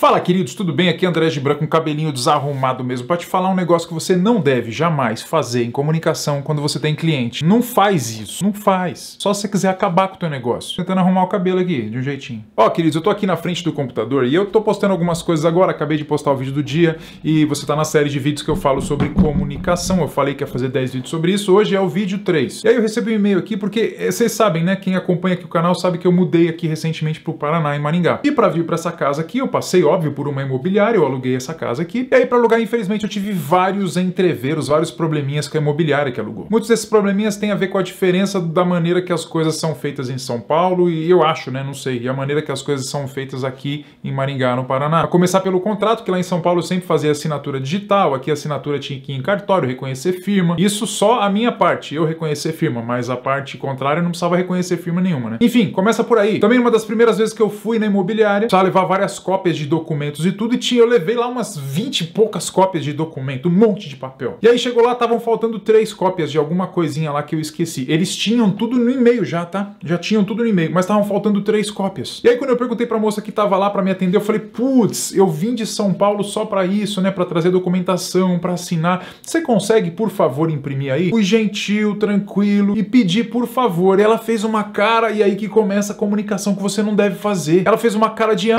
Fala, queridos, tudo bem? Aqui é André Gibran com cabelinho desarrumado mesmo para te falar um negócio que você não deve jamais fazer em comunicação quando você tem cliente. Não faz isso, não faz. Só se você quiser acabar com o teu negócio. Tentando arrumar o cabelo aqui, de um jeitinho. Ó, queridos, eu tô aqui na frente do computador e eu tô postando algumas coisas agora, acabei de postar o vídeo do dia e você tá na série de vídeos que eu falo sobre comunicação. Eu falei que ia fazer 10 vídeos sobre isso, hoje é o vídeo 3. E aí eu recebi um e-mail aqui porque, vocês sabem, né, quem acompanha aqui o canal sabe que eu mudei aqui recentemente pro Paraná, em Maringá. E para vir para essa casa aqui, eu passei, óbvio, por uma imobiliária, eu aluguei essa casa aqui. E aí, para alugar, infelizmente, eu tive vários entreveros, vários probleminhas com a imobiliária que alugou. Muitos desses probleminhas têm a ver com a diferença da maneira que as coisas são feitas em São Paulo e eu acho, né, não sei, e a maneira que as coisas são feitas aqui em Maringá, no Paraná. A começar pelo contrato, que lá em São Paulo eu sempre fazia assinatura digital, aqui a assinatura tinha que ir em cartório, reconhecer firma. Isso só a minha parte, eu reconhecer firma, mas a parte contrária não precisava reconhecer firma nenhuma, né? Enfim, começa por aí. Também uma das primeiras vezes que eu fui na imobiliária, precisava levar várias cópias de documentos e tudo, e eu levei lá umas 20 e poucas cópias de documento, um monte de papel. E aí chegou lá, estavam faltando 3 cópias de alguma coisinha lá que eu esqueci. Eles tinham tudo no e-mail já, tá? Já tinham tudo no e-mail, mas estavam faltando 3 cópias. E aí quando eu perguntei pra moça que tava lá pra me atender, eu falei, putz, eu vim de São Paulo só pra isso, né? Pra trazer documentação, pra assinar. Você consegue, por favor, imprimir aí? Fui gentil, tranquilo, e pedi, por favor. E ela fez uma cara, e aí que começa a comunicação que você não deve fazer. Ela fez uma cara de...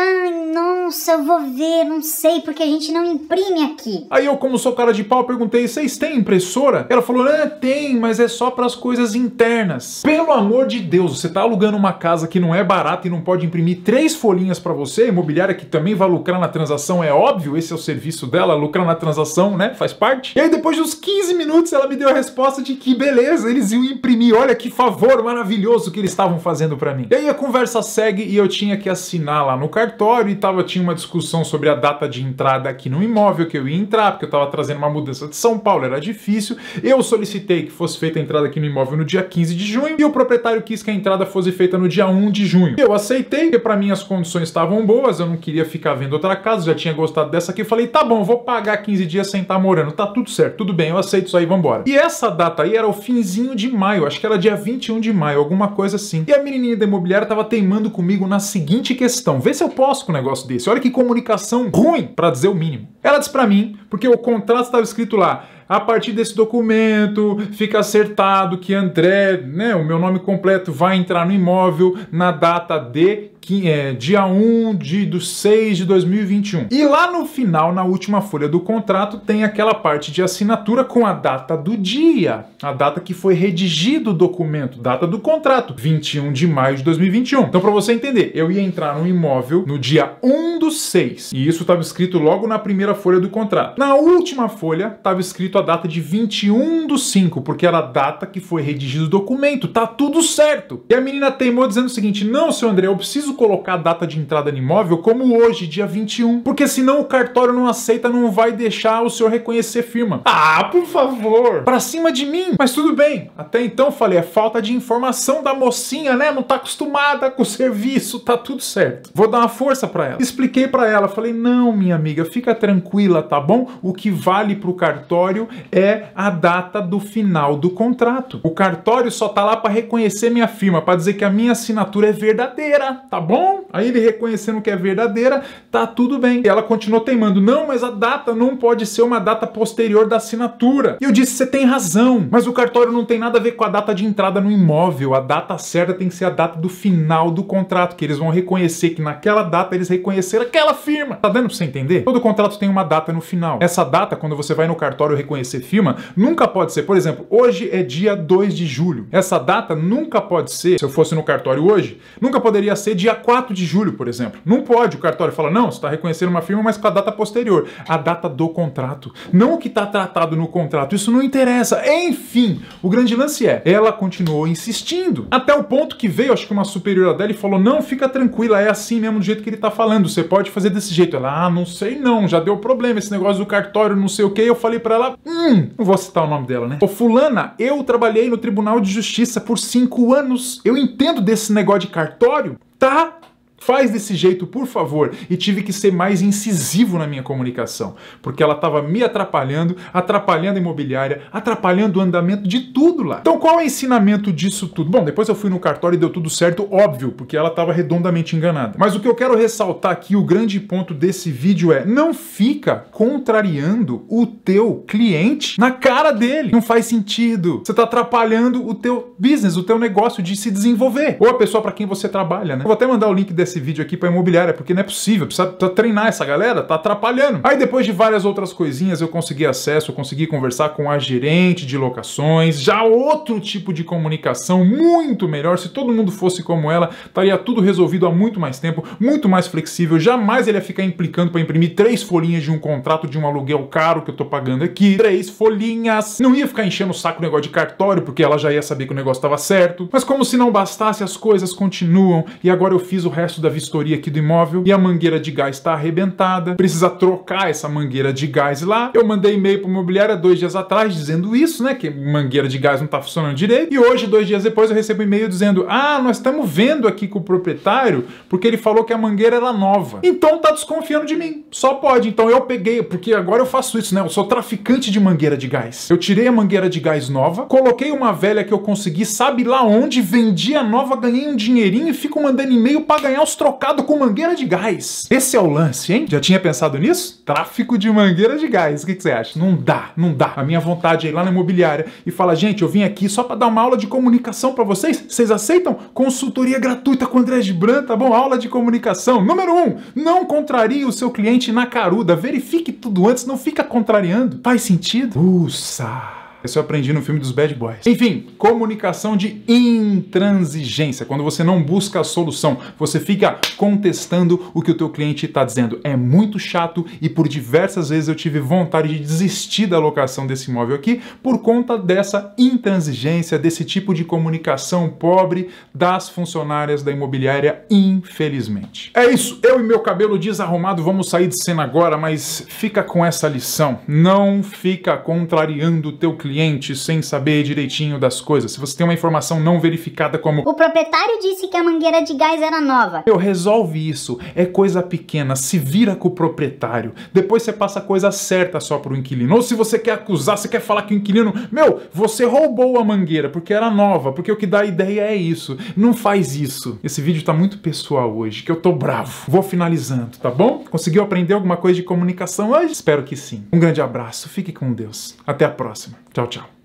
nossa, eu vou ver, não sei, porque a gente não imprime aqui. Aí eu, como sou cara de pau, perguntei, vocês têm impressora? Ela falou, ah, tem, mas é só para as coisas internas. Pelo amor de Deus, você tá alugando uma casa que não é barata e não pode imprimir 3 folhinhas para você, a imobiliária que também vai lucrar na transação, é óbvio, esse é o serviço dela, lucrar na transação, né, faz parte. E aí depois de uns 15 minutos ela me deu a resposta de que beleza, eles iam imprimir, olha que favor maravilhoso que eles estavam fazendo para mim. E aí a conversa segue e eu tinha que assinar lá no cartório e tinha uma discussão sobre a data de entrada aqui no imóvel que eu ia entrar, porque eu tava trazendo uma mudança de São Paulo, era difícil. Eu solicitei que fosse feita a entrada aqui no imóvel no dia 15 de junho e o proprietário quis que a entrada fosse feita no dia 1 de junho. Eu aceitei, porque pra mim as condições estavam boas, eu não queria ficar vendo outra casa, já tinha gostado dessa aqui, falei, tá bom, vou pagar 15 dias sem estar morando, tá tudo certo, tudo bem, eu aceito isso aí, vambora. E essa data aí era o finzinho de maio, acho que era dia 21 de maio, alguma coisa assim. E a menininha da imobiliária tava teimando comigo na seguinte questão, vê se eu posso com o negócio desse. Olha que comunicação ruim, pra dizer o mínimo. Ela disse pra mim, porque o contrato estava escrito lá, a partir desse documento fica acertado que André, né, o meu nome completo, vai entrar no imóvel na data de... que é dia 1/6/2021. E lá no final, na última folha do contrato, tem aquela parte de assinatura com a data do dia, a data que foi redigido o documento, data do contrato, 21 de maio de 2021. Então, para você entender, eu ia entrar no imóvel no dia 1/6, e isso estava escrito logo na primeira folha do contrato. Na última folha, estava escrito a data de 21/5, porque era a data que foi redigido o documento, tá tudo certo. E a menina teimou dizendo o seguinte, não, seu André, eu preciso colocar a data de entrada no imóvel como hoje, dia 21, porque senão o cartório não aceita, não vai deixar o senhor reconhecer firma. Ah, por favor! Pra cima de mim! Mas tudo bem. Até então, falei, é falta de informação da mocinha, né? Não tá acostumada com o serviço, tá tudo certo. Vou dar uma força pra ela. Expliquei pra ela, falei, não, minha amiga, fica tranquila, tá bom? O que vale pro cartório é a data do final do contrato. O cartório só tá lá pra reconhecer minha firma, pra dizer que a minha assinatura é verdadeira, tá bom? Aí ele reconhecendo que é verdadeira, tá tudo bem. E ela continuou teimando, não, mas a data não pode ser uma data posterior da assinatura. E eu disse, você tem razão, mas o cartório não tem nada a ver com a data de entrada no imóvel, a data certa tem que ser a data do final do contrato, que eles vão reconhecer que naquela data eles reconheceram aquela firma. Tá dando pra você entender? Todo contrato tem uma data no final. Essa data, quando você vai no cartório reconhecer firma, nunca pode ser, por exemplo, hoje é dia 2 de julho. Essa data nunca pode ser, se eu fosse no cartório hoje, nunca poderia ser dia 4 de julho, por exemplo. Não pode, o cartório fala, não, você está reconhecendo uma firma, mas com a data posterior, a data do contrato, não o que está tratado no contrato, isso não interessa. Enfim, o grande lance é, ela continuou insistindo, até o ponto que veio, acho que uma superiora dela, e falou, não, fica tranquila, é assim mesmo do jeito que ele está falando, você pode fazer desse jeito. Ela, ah, não sei não, já deu problema esse negócio do cartório, não sei o que, eu falei para ela, não vou citar o nome dela, né? Ô, fulana, eu trabalhei no Tribunal de Justiça por 5 anos, eu entendo desse negócio de cartório, tá? faz desse jeito, por favor. E tive que ser mais incisivo na minha comunicação, porque ela estava me atrapalhando, atrapalhando a imobiliária, atrapalhando o andamento de tudo lá. Então qual é o ensinamento disso tudo? Bom, depois eu fui no cartório e deu tudo certo, óbvio, porque ela estava redondamente enganada. Mas o que eu quero ressaltar aqui, o grande ponto desse vídeo é: não fica contrariando o teu cliente na cara dele. Não faz sentido. Você está atrapalhando o teu business, o teu negócio de se desenvolver. Ou a pessoa para quem você trabalha, né? Eu vou até mandar o link desse vídeo aqui para imobiliária, porque não é possível, precisa treinar essa galera, tá atrapalhando. Aí depois de várias outras coisinhas eu consegui acesso, eu consegui conversar com a gerente de locações, já outro tipo de comunicação muito melhor. Se todo mundo fosse como ela, estaria tudo resolvido há muito mais tempo, muito mais flexível, jamais ele ia ficar implicando para imprimir 3 folhinhas de um contrato de um aluguel caro que eu tô pagando aqui, 3 folhinhas, não ia ficar enchendo o saco o negócio de cartório, porque ela já ia saber que o negócio estava certo. Mas como se não bastasse, as coisas continuam, e agora eu fiz o resto da vistoria aqui do imóvel e a mangueira de gás está arrebentada, precisa trocar essa mangueira de gás lá. Eu mandei e-mail para a imobiliária 2 dias atrás dizendo isso, né, que mangueira de gás não está funcionando direito, e hoje, 2 dias depois, eu recebo um e-mail dizendo: ah, nós estamos vendo aqui com o proprietário porque ele falou que a mangueira era nova, então tá desconfiando de mim, só pode. Então eu peguei, porque agora eu faço isso, né, eu sou traficante de mangueira de gás, eu tirei a mangueira de gás nova, coloquei uma velha que eu consegui, sabe lá onde, vendi a nova, ganhei um dinheirinho e fico mandando e-mail para ganhar os trocados com mangueira de gás. Esse é o lance, hein? Já tinha pensado nisso? Tráfico de mangueira de gás. O que você acha? Não dá, não dá. A minha vontade é ir lá na imobiliária e falar: gente, eu vim aqui só para dar uma aula de comunicação para vocês. Vocês aceitam? Consultoria gratuita com o André Gibran, tá bom? Aula de comunicação. Número 1, não contrarie o seu cliente na caruda. Verifique tudo antes, não fica contrariando. Faz sentido? Usa! Isso eu aprendi no filme dos Bad Boys. Enfim, comunicação de intransigência. Quando você não busca a solução, você fica contestando o que o teu cliente está dizendo. É muito chato, e por diversas vezes eu tive vontade de desistir da locação desse imóvel aqui por conta dessa intransigência, desse tipo de comunicação pobre das funcionárias da imobiliária, infelizmente. É isso. Eu e meu cabelo desarrumado vamos sair de cena agora, mas fica com essa lição. Não fica contrariando o teu cliente sem saber direitinho das coisas. Se você tem uma informação não verificada, como o proprietário disse que a mangueira de gás era nova, eu resolve isso, é coisa pequena, se vira com o proprietário, depois você passa a coisa certa só pro inquilino. Ou se você quer acusar, você quer falar que o inquilino, meu, você roubou a mangueira porque era nova, porque o que dá a ideia é isso. Não faz isso. Esse vídeo tá muito pessoal hoje, que eu tô bravo. Vou finalizando, tá bom? Conseguiu aprender alguma coisa de comunicação hoje? Espero que sim. Um grande abraço, fique com Deus. Até a próxima. Tchau, tchau.